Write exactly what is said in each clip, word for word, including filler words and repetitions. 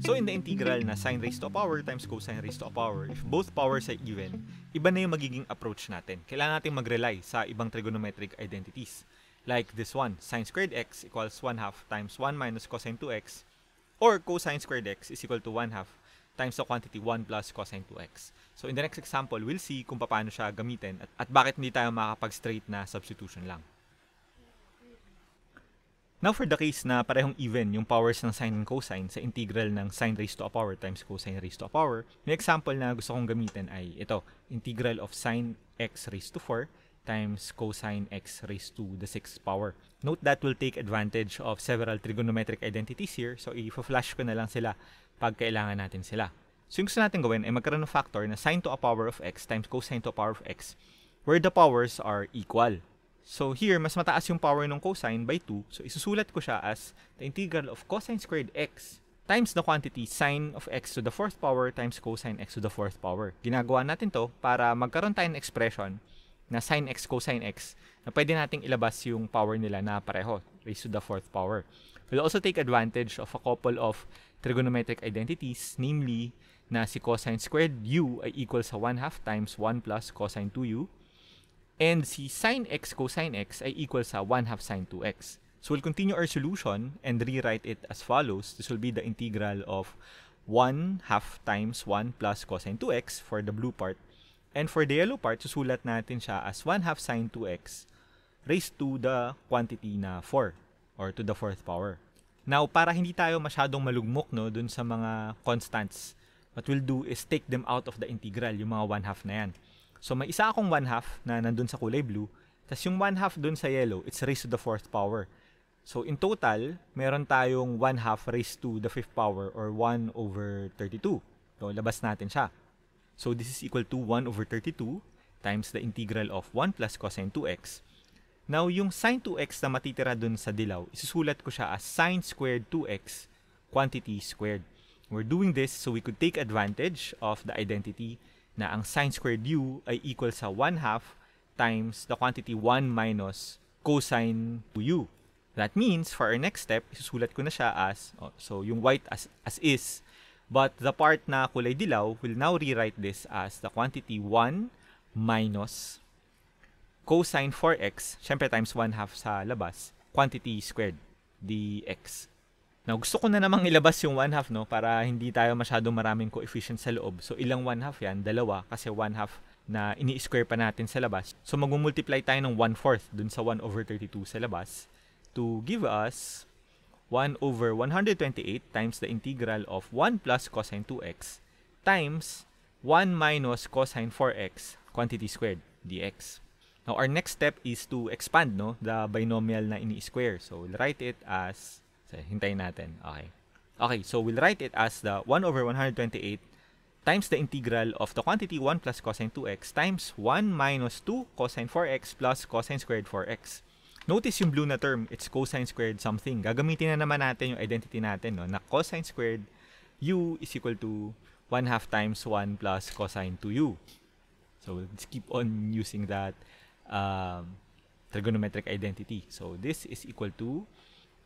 So in the integral na sine raised to a power times cosine raised to a power, if both powers are even, iba na yung magiging approach natin. Kailangan natin mag-rely sa ibang trigonometric identities. Like this one, sine squared x equals one half times one minus cosine two x, or cosine squared x is equal to one half times the quantity one plus cosine two x. So in the next example, we'll see kung paano siya gamitin at, at bakit hindi tayo makakapag-straight na substitution lang. Now for the case na parehong even yung powers ng sine and cosine sa integral ng sine raised to a power times cosine raised to a power, may example na gusto kong gamitin ay ito, integral of sine x raised to four times cosine x raised to the sixth power. Note that we'll take advantage of several trigonometric identities here, so i-flash ko na lang sila pag kailangan natin sila. So yung gusto natin gawin ay magkaroon ng factor na sine to a power of x times cosine to a power of x where the powers are equal. So here, mas mataas yung power ng cosine by two. So isusulat ko siya as the integral of cosine squared x times the quantity sine of x to the fourth power times cosine x to the fourth power. Ginagawa natin to para magkaroon tayo ng expression na sine x cosine x na pwede nating ilabas yung power nila na pareho, raised to the fourth power. We'll also take advantage of a couple of trigonometric identities, namely na si cosine squared u ay equal sa one half times one plus cosine two u. And si sine x cosine x ay equal sa one half sine two x. So we'll continue our solution and rewrite it as follows. This will be the integral of one half times one plus cosine two x for the blue part. And for the yellow part, susulat natin siya as one half sine two x raised to the quantity na four or to the fourth power. Now, para hindi tayo masyadong malugmok no, dun sa mga constants, what we'll do is take them out of the integral, yung mga one half na yan. So may isa akong one half na nandun sa kulay blue, tas yung one half dun sa yellow, it's raised to the fourth power. So in total, meron tayong one half raised to the fifth power or one over thirty-two. So labas natin siya. So this is equal to one over thirty-two times the integral of one plus cosine two x. Now yung sine two x na matitira dun sa dilaw, isusulat ko siya as sine squared two x quantity squared. We're doing this so we could take advantage of the identity na ang sine squared u ay equal sa one half times the quantity one minus cosine two u. That means, for our next step, isusulat ko na siya as, oh, so yung white as, as is, but the part na kulay dilaw will now rewrite this as the quantity one minus cosine four x, syempre times one half sa labas, quantity squared, dx. Now, gusto ko na namang ilabas yung one half, no? Para hindi tayo masyadong maraming coefficient sa loob. So, ilang one half yan? Dalawa. Kasi one half na ini-square pa natin sa labas. So, mag-multiply tayo ng one fourth dun sa one over thirty-two sa labas to give us one over one hundred twenty-eight times the integral of one plus cosine two x times one minus cosine four x quantity squared dx. Now, our next step is to expand, no? The binomial na ini-square. So, we'll write it as... hintayin natin. Okay. Okay, so we'll write it as the one over one hundred twenty-eight times the integral of the quantity one plus cosine two x times one minus two cosine four x plus cosine squared four x. Notice yung blue na term, it's cosine squared something. Gagamitin na naman natin yung identity natin, no? Na cosine squared u is equal to one half times one plus cosine two u. So we'll just keep on using that um, trigonometric identity. So this is equal to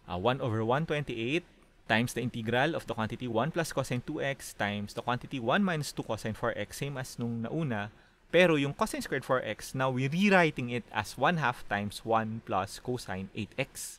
Uh, one over one hundred twenty-eight times the integral of the quantity one plus cosine two x times the quantity one minus two cosine four x, same as nung nauna, pero yung cosine squared four x, now we're rewriting it as one half times one plus cosine eight x.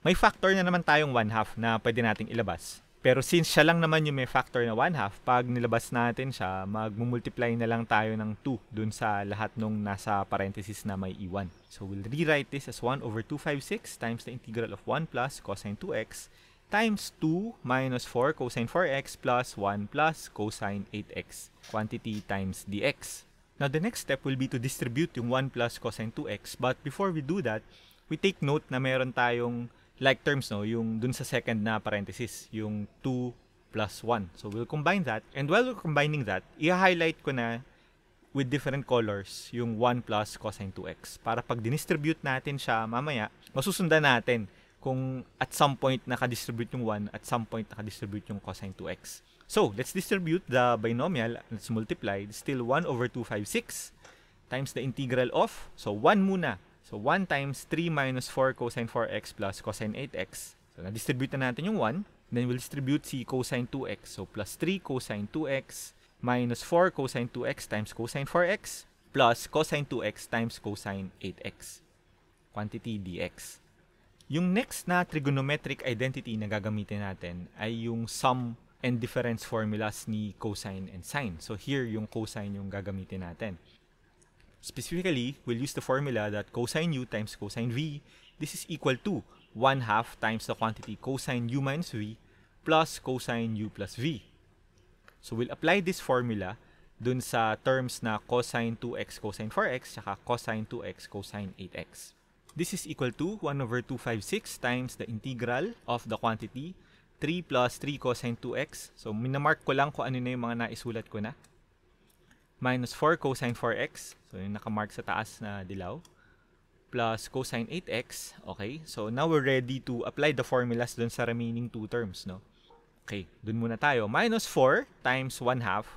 May factor na naman tayong one half na pwede nating ilabas. Pero since siya lang naman yung may factor na one half, pag nilabas natin siya, mag-multiply na lang tayo ng two dun sa lahat nung nasa parenthesis na may iwan. So we'll rewrite this as one over two hundred fifty-six times the integral of one plus cosine two x times two minus four cosine four x plus one plus cosine eight x quantity times dx. Now the next step will be to distribute yung one plus cosine two x, but before we do that, we take note na meron tayong like terms, no? Yung dun sa second na parenthesis, yung two plus one. So we'll combine that. And while we're combining that, i-highlight ko na with different colors yung one plus cosine two x. Para pag dinistribute natin siya mamaya, masusundan natin kung at some point nakadistribute yung one, at some point nakadistribute yung cosine two x. So let's distribute the binomial. Let's multiply. It's still one over two hundred fifty-six times the integral of, so one muna So one times three minus four cosine four x plus cosine eight x. So na-distribute na natin yung one. Then we'll distribute si cosine two x. So plus three cosine two x minus four cosine two x times cosine four x plus cosine two x times cosine eight x. Quantity dx. Yung next na trigonometric identity na gagamitin natin ay yung sum and difference formulas ni cosine and sine. So here yung cosine yung gagamitin natin. Specifically, we'll use the formula that cosine u times cosine v, this is equal to one half times the quantity cosine u minus v plus cosine u plus v. So we'll apply this formula dun sa terms na cosine two x cosine four x saka cosine two x cosine eight x. This is equal to one over two, five, six times the integral of the quantity three plus three cosine two x. So, minamark ko lang kung ano na yung mga naisulat ko na. Minus four cosine four x. So, yung nakamark sa taas na dilaw. Plus cosine eight x. Okay. So, now we're ready to apply the formulas dun sa remaining two terms, no? Okay. Dun muna tayo. Minus four times one half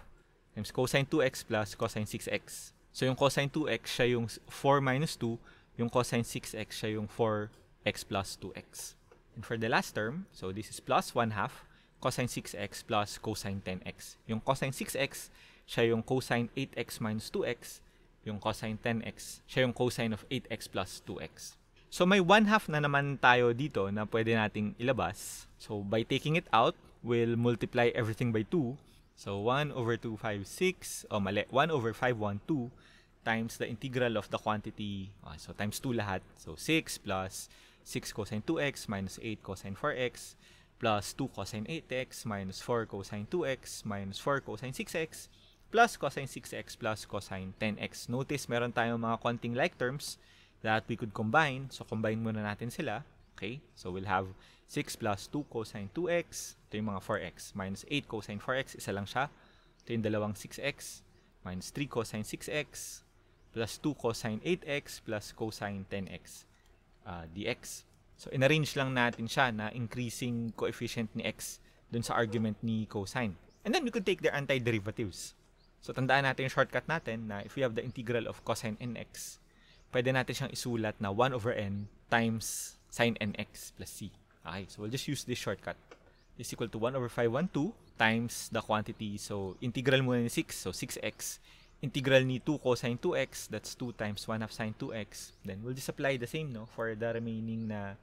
times cosine two x plus cosine six x. So, yung cosine two x, siya yung four minus two. Yung cosine six x, siya yung four x plus two x. And for the last term, so this is plus one half cosine six x plus cosine ten x. Yung cosine six x, siya yung cosine eight x minus two x. Yung cosine ten x, siya yung cosine of eight x plus two x. So may one half na naman tayo dito na pwede nating ilabas. So by taking it out, we'll multiply everything by two. So one over two, five, six. Oh, mali. one over five, one, two. Times the integral of the quantity, uh, so times two lahat. So six plus six cosine two x minus eight cosine four x plus two cosine eight x minus four cosine two x minus four cosine six x plus cosine six x plus cosine ten x. Notice meron tayong mga konting like terms that we could combine. So combine muna natin sila. Okay? So we'll have six plus two cosine two x. Ito yung mga four x. Minus eight cosine four x. Isa lang siya. Ito yung dalawang six x. Minus three cosine six x. Plus two cosine eight x plus cosine ten x uh, dx. So, inarrange lang natin siya na increasing coefficient ni x dun sa argument ni cosine. And then, we could take their antiderivatives. So, tandaan natin yung shortcut natin na if we have the integral of cosine nx, pwede natin siyang isulat na one over n times sine nx plus c. Okay, so we'll just use this shortcut. This is equal to one over five, one, two times the quantity. So, integral muna ni six. So, six x. Integral ni two cosine two x, that's two times one half sine two x. Then we'll just apply the same, no, for the remaining na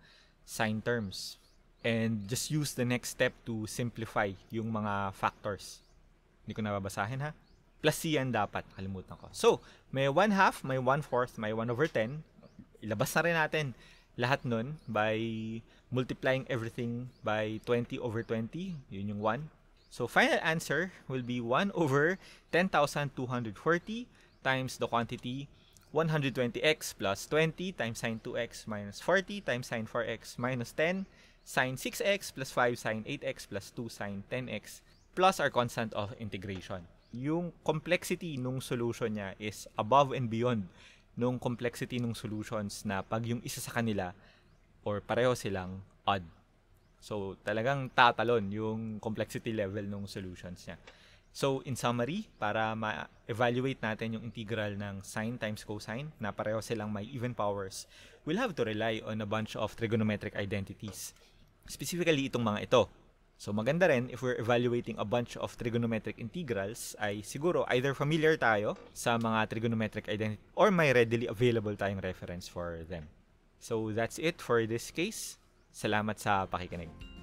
sine terms. And just use the next step to simplify yung mga factors. Hindi ko nababasahin, ha? Plus C yan dapat, kalimutan ko. So, may one half, may one fourth, may one over ten. Ilabas na rin natin lahat nun by multiplying everything by twenty over twenty. Yun yung one. So, final answer will be one over ten thousand two hundred forty times the quantity one hundred twenty x plus twenty times sine two x minus forty times sine four x minus ten sine six x plus five sine eight x plus two sine ten x plus our constant of integration. Yung complexity nung solution niya is above and beyond nung complexity nung solutions na pag yung isa sa kanila or pareho silang odd. So, talagang tatalon yung complexity level ng solutions niya. So, in summary, para ma-evaluate natin yung integral ng sine times cosine, na pareho silang may even powers, we'll have to rely on a bunch of trigonometric identities. Specifically, itong mga ito. So, maganda rin, if we're evaluating a bunch of trigonometric integrals, ay siguro either familiar tayo sa mga trigonometric identities or may readily available tayong reference for them. So, that's it for this case. Salamat sa pakikinig.